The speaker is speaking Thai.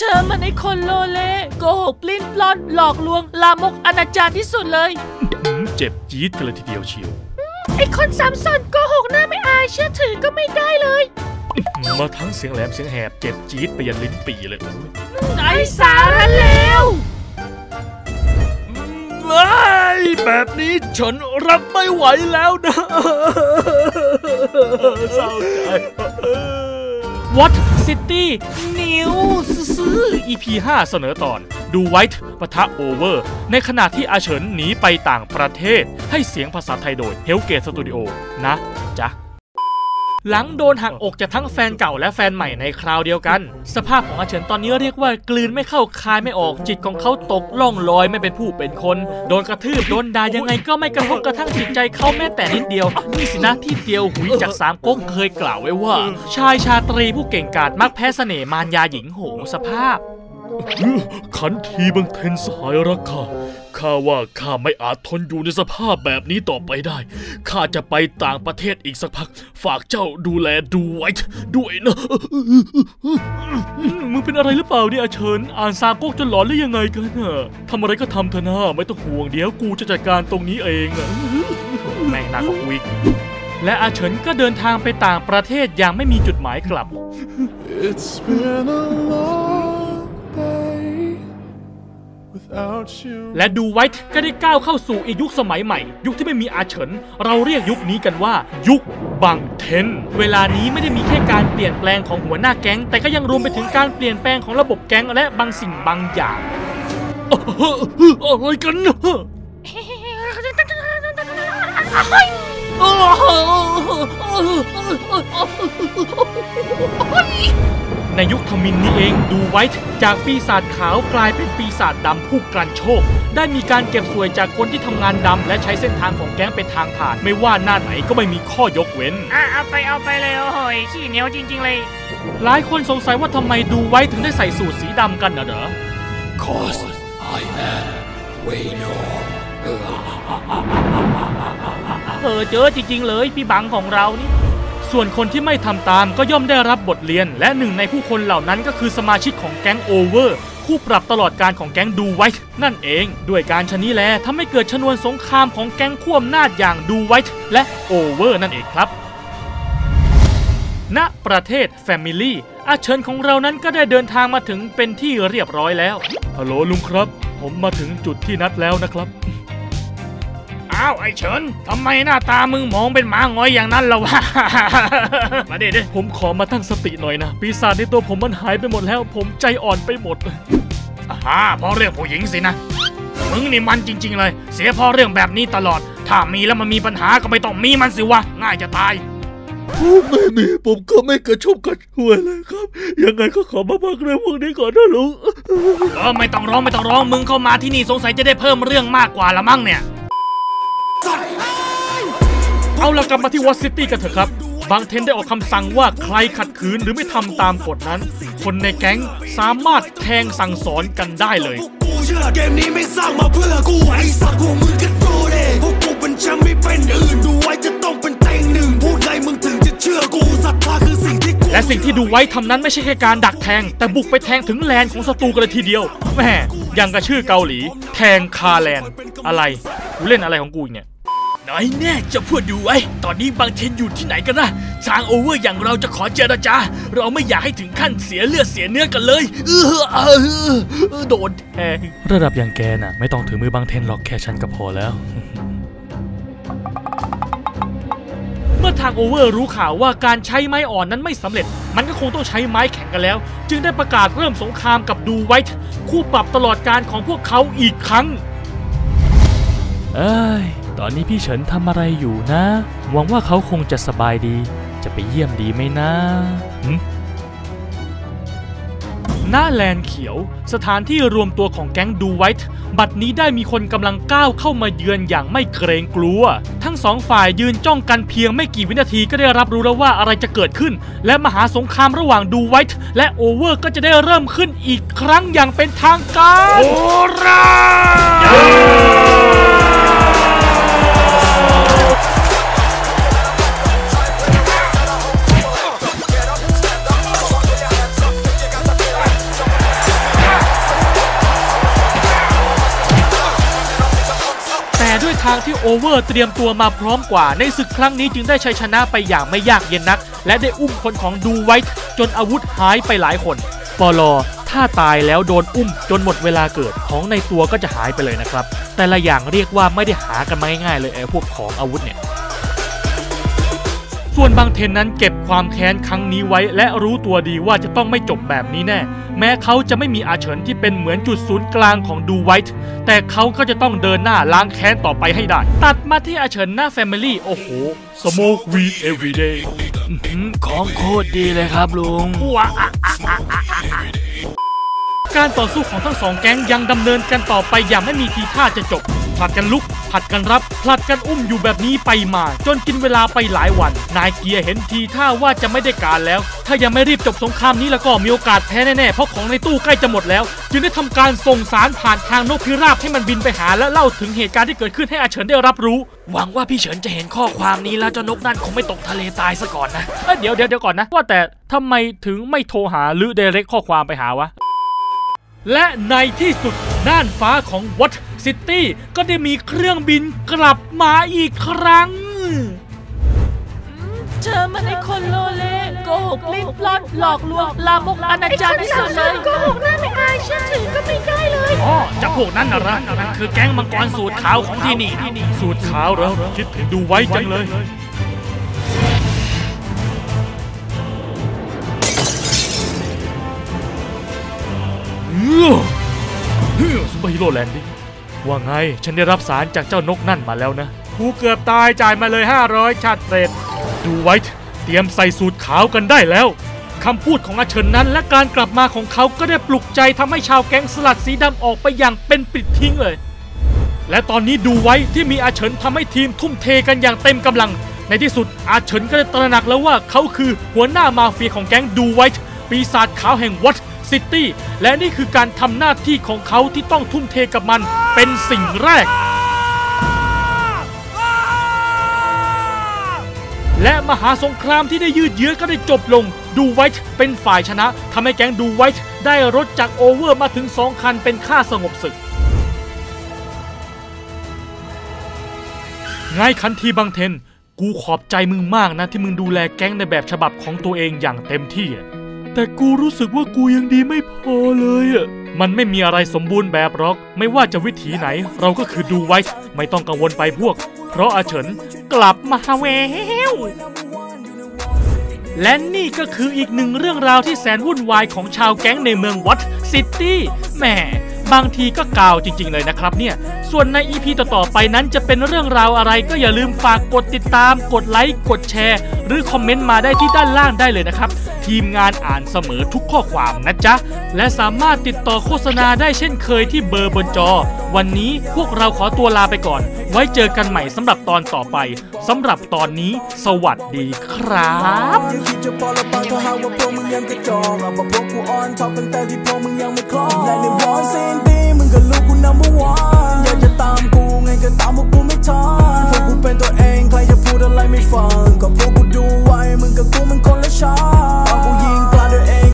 เธอมันไอ้คนโลเลโกหกปลิ้นปล้อนหลอกลวงลามกอนาจารที่สุดเลยเจ็บจี๊ดกันเลยทีเดียวเชียวไอ้คนซ้ำซ้อนโกหกหน้าไม่อายเชื่อถือก็ไม่ได้เลยมาทั้งเสียงแหลมเสียงแหบเจ็บจี๊ดไปยันลิ้นปี่เลยไอ้สาระเลวแบบนี้ฉันรับไม่ไหวแล้วนะเศร้าใจ What City News EP 5 เสนอตอนดูไวท์ปะทะโอเวอร์ในขณะที่อาเฉินหนีไปต่างประเทศให้เสียงภาษาไทยโดยเฮลเกตสตูดิโอนะจ๊ะหลังโดนหักอกจากทั้งแฟนเก่าและแฟนใหม่ในคราวเดียวกันสภาพของอาเฉินตอนนี้เรียกว่ากลืนไม่เข้าคายไม่ออกจิตของเขาตกล่องลอยไม่เป็นผู้เป็นคนโดนกระทืบโดนด่ายังไงก็ไม่กระทบกระทั่งจิตใจเขาแม้แต่นิดเดียวนี่สินะที่เตียวหุยจากสามก๊กเคยกล่าวไว้ว่าชายชาตรีผู้เก่งกาจมักแพ้เสน่ห์มารยาหญิงโหงสภาพขันทีบังเทนสหายรักข้าว่าข้าไม่อาจทนอยู่ในสภาพแบบนี้ต่อไปได้ข้าจะไปต่างประเทศอีกสักพักฝากเจ้าดูแลดูไว้ด้วยนะมึงเป็นอะไรหรือเปล่าเนี่ยอาเฉินอ่านซามก๊กจนหลอนหรือยังไงกันน่ะทำอะไรก็ทำเถอะนะไม่ต้องห่วงเดี๋ยวกูจะจัดการตรงนี้เองแม่งน่ากับกูอีกและอาเฉินก็เดินทางไปต่างประเทศอย่างไม่มีจุดหมายกลับและดูไวท์ก็ได้ก้าวเข้าสู่อีกยุคสมัยใหม่ยุคที่ไม่มีอาเฉินเราเรียกยุคนี้กันว่ายุคบังเทนเวลานี้ไม่ได้มีแค่การเปลี่ยนแปลงของหัวหน้าแก๊งแต่ก็ยังรวมไปถึงการเปลี่ยนแปลงของระบบแก๊งและบางสิ่งบางอย่างอะไรกันในยุคทมิฬนี้เองดูไวท์จากปีศาจขาวกลายเป็นปีศาจดำผู้กลั่นโชคได้มีการเก็บสวยจากคนที่ทำงานดำและใช้เส้นทางของแก๊งเป็นทางผ่านไม่ว่าหน้าไหนก็ไม่มีข้อยกเว้นเอาไปเลยโอ้โหขี้เหนียวจริงๆเลยหลายคนสงสัยว่าทำไมดูไวท์ถึงได้ใส่สูทสีดำกันนะเด้อ Cause I am Waynor เจอจริงๆเลยพี่บังของเรานี่ส่วนคนที่ไม่ทำตามก็ย่อมได้รับบทเรียนและหนึ่งในผู้คนเหล่านั้นก็คือสมาชิกของแก๊งโอเวอร์คู่ปรับตลอดการของแก๊งดูไวท์นั่นเองด้วยการชะนี้แลทำให้เกิดชนวนสงครามของแก๊งขั้วอำนาจอย่างดูไวท์และโอเวอร์นั่นเองครับณประเทศแฟมิลี่อาเฉินของเรานั้นก็ได้เดินทางมาถึงเป็นที่เรียบร้อยแล้วฮัลโหลลุงครับผมมาถึงจุดที่นัดแล้วนะครับอ้าวไอ้เฉินทำไมหน้าตามึงมองเป็นหมาหงอยอย่างนั้นล่ะวะมาดิผมขอมาตั้งสติหน่อยนะปีศาจในตัวผมมันหายไปหมดแล้วผมใจอ่อนไปหมดเพราะเรื่องผู้หญิงสินะมึงนี่มันจริงๆเลยเสียเพราะเรื่องแบบนี้ตลอดถ้ามีแล้วมันมีปัญหาก็ไม่ต้องมีมันสิวะง่ายจะตายไม่มีผมก็ไม่กระชุ่มกระชวยเลยครับยังไงก็ขอมาพักเรื่องพวกนี้ก่อนนะลุงไม่ต้องร้องมึงเข้ามาที่นี่สงสัยจะได้เพิ่มเรื่องมากกว่าละมั้งเนี่ยเอาละกลับมาที่วอตซิตี้กันเถอะครับบางเทนได้ออกคำสั่งว่าใครขัดขืนหรือไม่ทำตามกฎนั้นคนในแก๊งสามารถแทงสั่งสอนกันได้เลยเกมนี้ไม่สร้างมาเพื่อกูไอ้สัตว์พวกมึงก็โตเลยพวกกูเป็นแชมป์ไม่เป็นอื่นดูไว้จะต้องเป็นเต็งหนึ่งพูดไงมึงถึงจะเชื่อกูศรัทธาคือสิ่งที่และสิ่งที่ดูไว้ทำนั้นไม่ใช่แค่การดักแทงแต่บุกไปแทงถึงแลนของศัตรูกันเลยทีเดียวแหมยังกระชื่อเกาหลีแทงคาแลนอะไรกูเล่นอะไรของกูเนี่ยไหนแน่จะพูดดูไว้ตอนนี้บางเทนอยู่ที่ไหนกันนะทางโอเวอร์อย่างเราจะขอเจรจาเราไม่อยากให้ถึงขั้นเสียเลือดเสียเนื้อกันเลยโดนแทงระดับอย่างแกน่ะไม่ต้องถือมือบางเทนหรอกแค่ฉันก็พอแล้วเมื่อทางโอเวอร์รู้ข่าวว่าการใช้ไม้อ่อนนั้นไม่สำเร็จมันก็คงต้องใช้ไม้แข็งกันแล้วจึงได้ประกาศเริ่มสงครามกับดูไวท์คู่ปรับตลอดการของพวกเขาอีกครั้งตอนนี้พี่เฉินทำอะไรอยู่นะหวังว่าเขาคงจะสบายดีจะไปเยี่ยมดีไหมนะหน้าแลนเขียวสถานที่รวมตัวของแก๊งดูไวท์บัดนี้ได้มีคนกำลังก้าวเข้ามาเยือนอย่างไม่เกรงกลัวทั้งสองฝ่ายยืนจ้องกันเพียงไม่กี่วินาทีก็ได้รับรู้แล้วว่าอะไรจะเกิดขึ้นและมหาสงครามระหว่างดูไวท์และโอเวอร์ก็จะได้เริ่มขึ้นอีกครั้งอย่างเป็นทางการโอรา ทางที่โอเวอร์เตรียมตัวมาพร้อมกว่าในศึกครั้งนี้จึงได้ชัยชนะไปอย่างไม่ยากเย็นนักและได้อุ้มคนของดูไวท์จนอาวุธหายไปหลายคนปลอถ้าตายแล้วโดนอุ้มจนหมดเวลาเกิดของในตัวก็จะหายไปเลยนะครับแต่ละอย่างเรียกว่าไม่ได้หากันมาง่ายๆเลยไอ้พวกของอาวุธเนี่ยส่วนบางเทนนั้นเก็บความแค้นครั้งนี้ไว้และรู้ตัวดีว่าจะต้องไม่จบแบบนี้แน่แม้เขาจะไม่มีอาเฉินที่เป็นเหมือนจุดศูนย์กลางของดูไวท์แต่เขาก็จะต้องเดินหน้าล้างแค้นต่อไปให้ได้ตัดมาที่อาเฉินหน้าแฟมิลี่โอ้โห Smoke Weed Every Day ของโคตรดีเลยครับลุงการต่อสู้ของทั้งสองแก๊งยังดำเนินกันต่อไปอย่างไม่มีทีท่าจะจบผลัดกันลุกผลัดกันรับผลัดกันอุ้มอยู่แบบนี้ไปมาจนกินเวลาไปหลายวันนายเกียร์เห็นทีท่าว่าจะไม่ได้การแล้วถ้ายังไม่รีบจบสงครามนี้แล้วก็มีโอกาสแพ้แน่ๆเพราะของในตู้ใกล้จะหมดแล้วจึงได้ทำการส่งสารผ่านทางนกพิราบให้มันบินไปหาและเล่าถึงเหตุการณ์ที่เกิดขึ้นให้อาเฉินได้รับรู้หวังว่าพี่เฉินจะเห็นข้อความนี้แล้วเจ้านกนั่นคงไม่ตกทะเลตายซะก่อนนะเดี๋ยวก่อนนะว่าแต่ทำไมถึงไม่โทรหาหรือไดเรกข้อความไปหาวะและในที่สุดน่านฟ้าของ WHAT CITY ก็ได้มีเครื่องบินกลับมาอีกครั้งเธอมันไอ้คนโลเลโกหกลิ้นปล้อนหลอกลวงลามกอนาจารที่สุดเลยโกหกหน้าไม่อายเชื่อถือก็ไม่ได้เลยอ๋อจะพวกนั้นน่ะนะนั่นคือแก๊งมังกรสูตรขาวของที่นี่สูตรขาวเหรอคิดถึงดูไว้จังเลยซุปเปอร์ฮีโร่แลนดิ้งว่าไงฉันได้รับสารจากเจ้านกนั่นมาแล้วนะกูเกือบตายจ่ายมาเลย500ชาติเศษดูไวท์เตรียมใส่สูตรขาวกันได้แล้วคำพูดของอาเฉินนั้นและการกลับมาของเขาก็ได้ปลุกใจทำให้ชาวแก๊งสลัดสีดำออกไปอย่างเป็นปลิดทิ้งเลยและตอนนี้ดูไวท์ที่มีอาเฉินทำให้ทีมทุ่มเทกันอย่างเต็มกำลังในที่สุดอาเฉินก็ได้ตระหนักแล้วว่าเขาคือหัวหน้ามาเฟียของแก๊งดูไวท์ปีศาจขาวแห่งวัดซิตี้และนี่คือการทำหน้าที่ของเขาที่ต้องทุ่มเทกับมันเป็นสิ่งแรกและมหาสงครามที่ได้ยืดเยื้อก็ได้จบลงดูไวท์เป็นฝ่ายชนะทำให้แก๊งดูไวท์ได้รถจากโอเวอร์มาถึง2คันเป็นค่าสงบศึกนายคันทีบังเทนกูขอบใจมึงมากนะที่มึงดูแลแก๊งในแบบฉบับของตัวเองอย่างเต็มที่แต่กูรู้สึกว่ากูยังดีไม่พอเลยอ่ะมันไม่มีอะไรสมบูรณ์แบบหรอกไม่ว่าจะวิธีไหนเราก็คือดูไว้ไม่ต้องกังวลไปพวกเพราะอาเฉินกลับมาแววและนี่ก็คืออีกหนึ่งเรื่องราวที่แสนวุ่นวายของชาวแก๊งในเมือง WHAT CITY แหมบางทีก็กาวจริงๆเลยนะครับเนี่ยส่วนใน EP ต่อๆไปนั้นจะเป็นเรื่องราวอะไรก็อย่าลืมฝากกดติดตามกดไลค์กดแชร์หรือคอมเมนต์มาได้ที่ด้านล่างได้เลยนะครับทีมงานอ่านเสมอทุกข้อความนะจ๊ะและสามารถติดต่อโฆษณาได้เช่นเคยที่เบอร์บนจอวันนี้พวกเราขอตัวลาไปก่อนไว้เจอกันใหม่สำหรับตอนต่อไปสำหรับตอนนี้สวัสดีครับ